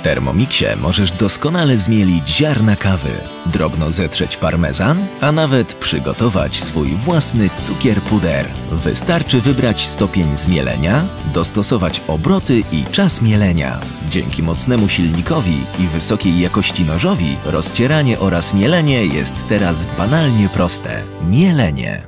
W Thermomixie możesz doskonale zmielić ziarna kawy, drobno zetrzeć parmezan, a nawet przygotować swój własny cukier puder. Wystarczy wybrać stopień zmielenia, dostosować obroty i czas mielenia. Dzięki mocnemu silnikowi i wysokiej jakości nożowi rozcieranie oraz mielenie jest teraz banalnie proste. Mielenie.